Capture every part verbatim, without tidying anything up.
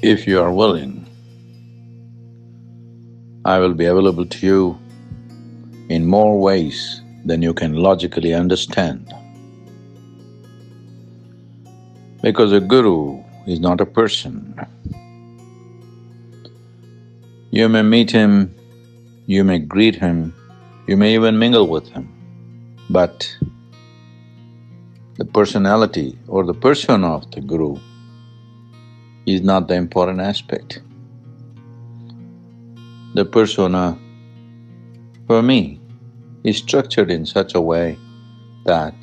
If you are willing, I will be available to you in more ways than you can logically understand. Because a guru is not a person. You may meet him, you may greet him, you may even mingle with him, but the personality or the persona of the guru is not the important aspect. The persona, for me, is structured in such a way that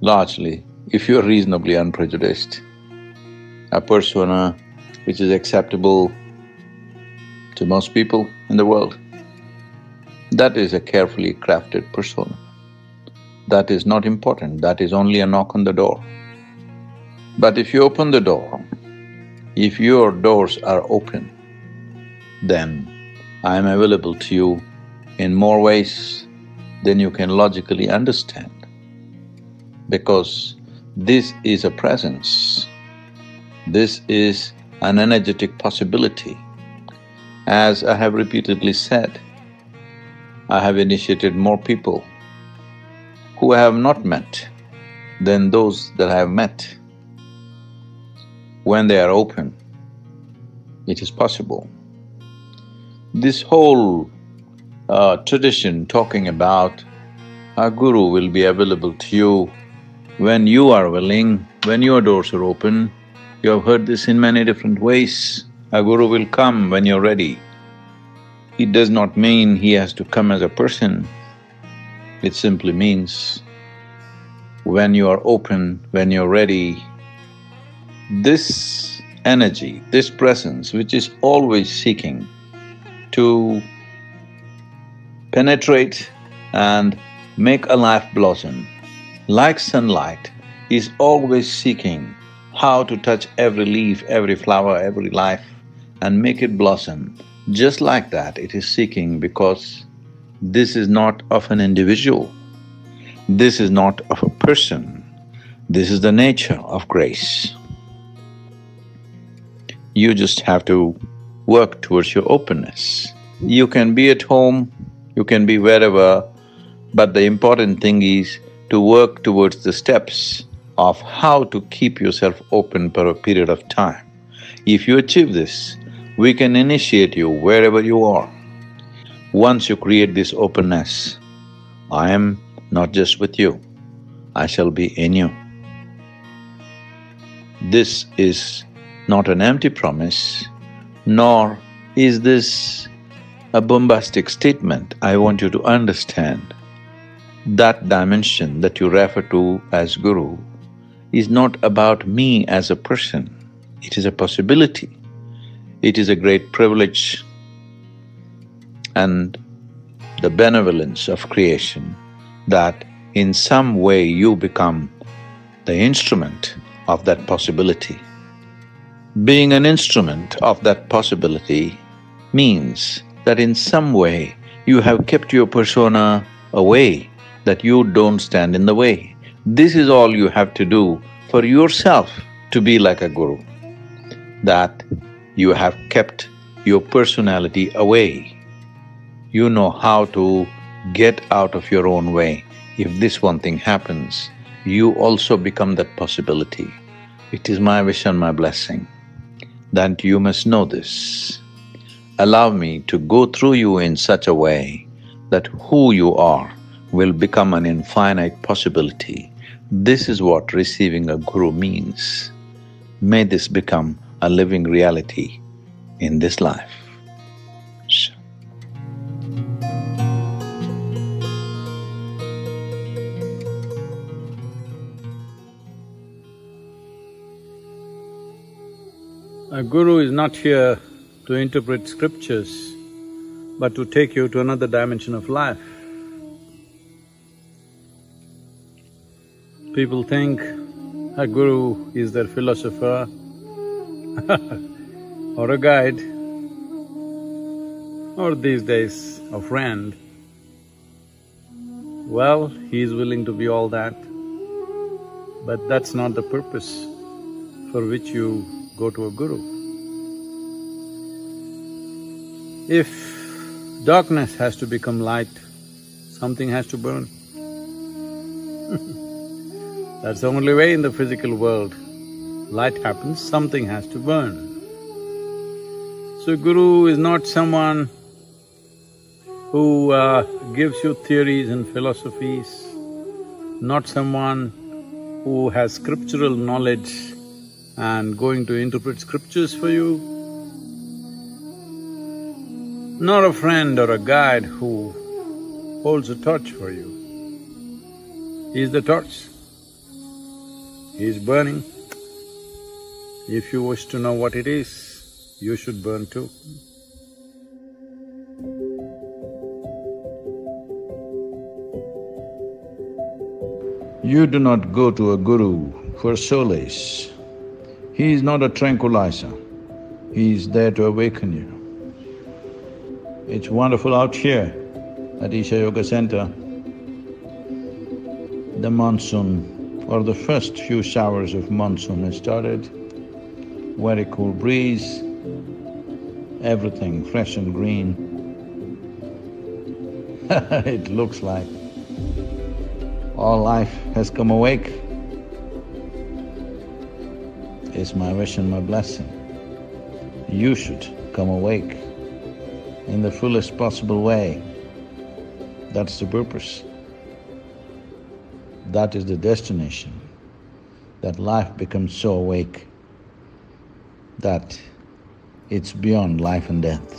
largely, if you are reasonably unprejudiced, a persona which is acceptable to most people in the world, that is a carefully crafted persona. That is not important, that is only a knock on the door. But if you open the door, if your doors are open, then I am available to you in more ways than you can logically understand. Because this is a presence, this is an energetic possibility. As I have repeatedly said, I have initiated more people who I have not met than those that I have met. When they are open, it is possible. This whole uh, tradition talking about a guru will be available to you when you are willing, when your doors are open, you have heard this in many different ways. A guru will come when you're ready. It does not mean he has to come as a person. It simply means when you are open, when you're ready, this energy, this presence which is always seeking to penetrate and make a life blossom, like sunlight, is always seeking how to touch every leaf, every flower, every life and make it blossom. Just like that it is seeking, because this is not of an individual, this is not of a person, this is the nature of grace. You just have to work towards your openness. You can be at home, you can be wherever, but the important thing is to work towards the steps of how to keep yourself open for a period of time. If you achieve this, we can initiate you wherever you are. Once you create this openness, I am not just with you, I shall be in you. This is not an empty promise, nor is this a bombastic statement. I want you to understand that dimension that you refer to as guru is not about me as a person. It is a possibility. It is a great privilege and the benevolence of creation that in some way you become the instrument of that possibility. Being an instrument of that possibility means that in some way you have kept your persona away, that you don't stand in the way. This is all you have to do for yourself to be like a guru, that you have kept your personality away. You know how to get out of your own way. If this one thing happens, you also become that possibility. It is my wish and my blessing that you must know this. Allow me to go through you in such a way that who you are will become an infinite possibility. This is what receiving a guru means. May this become a living reality in this life. A guru is not here to interpret scriptures, but to take you to another dimension of life. People think a guru is their philosopher or a guide, or these days a friend, well, he is willing to be all that, but that's not the purpose for which you go to a guru. If darkness has to become light, something has to burn. That's the only way in the physical world. Light happens, something has to burn. So guru is not someone who uh, gives you theories and philosophies, not someone who has scriptural knowledge and going to interpret scriptures for you, nor a friend or a guide who holds a torch for you. He is the torch. He is burning. If you wish to know what it is, you should burn too. You do not go to a guru for solace. He is not a tranquilizer. He is there to awaken you. It's wonderful out here at Isha Yoga Center. The monsoon or the first few showers of monsoon has started, very cool breeze, everything fresh and green. It looks like all life has come awake. It's my wish and my blessing. You should come awake in the fullest possible way. That's the purpose. That is the destination, that life becomes so awake that it's beyond life and death.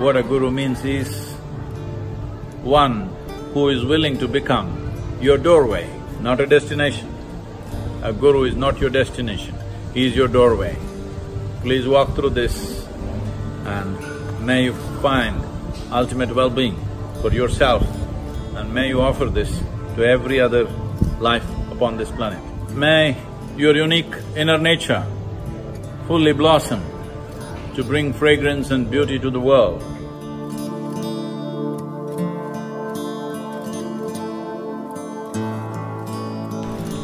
What a guru means is one who is willing to become your doorway, not a destination. A guru is not your destination, he is your doorway. Please walk through this and may you find ultimate well-being for yourself, and may you offer this to every other life upon this planet. May your unique inner nature fully blossom to bring fragrance and beauty to the world.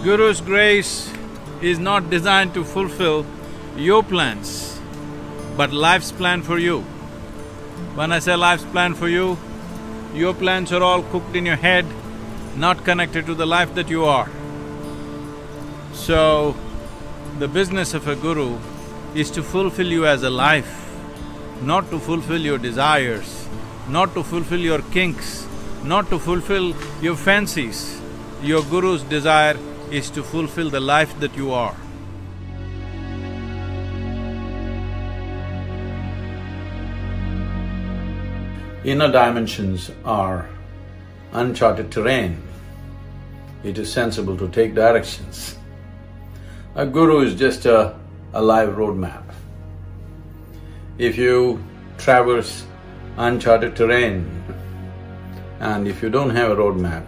Guru's grace is not designed to fulfill your plans, but life's plan for you. When I say life's plan for you, your plans are all cooked in your head, not connected to the life that you are. So, the business of a guru is to fulfill you as a life, not to fulfill your desires, not to fulfill your kinks, not to fulfill your fancies. Your guru's desire is to fulfill the life that you are. Inner dimensions are uncharted terrain. It is sensible to take directions. A guru is just a, a live roadmap. If you traverse uncharted terrain and if you don't have a roadmap,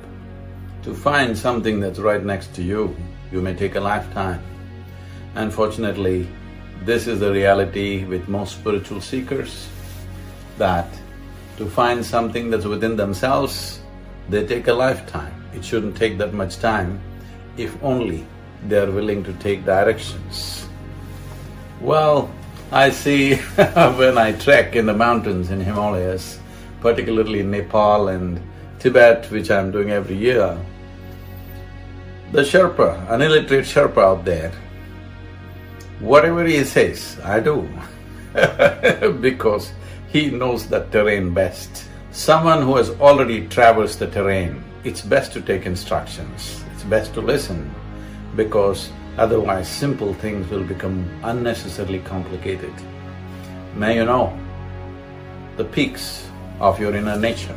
to find something that's right next to you, you may take a lifetime. Unfortunately, this is the reality with most spiritual seekers, that to find something that's within themselves, they take a lifetime. It shouldn't take that much time, if only they are willing to take directions. Well, I see when I trek in the mountains in Himalayas, particularly in Nepal and Tibet, which I'm doing every year, the Sherpa, an illiterate Sherpa out there, whatever he says, I do because he knows that terrain best. Someone who has already traversed the terrain, it's best to take instructions, it's best to listen, because otherwise simple things will become unnecessarily complicated. May you know the peaks of your inner nature.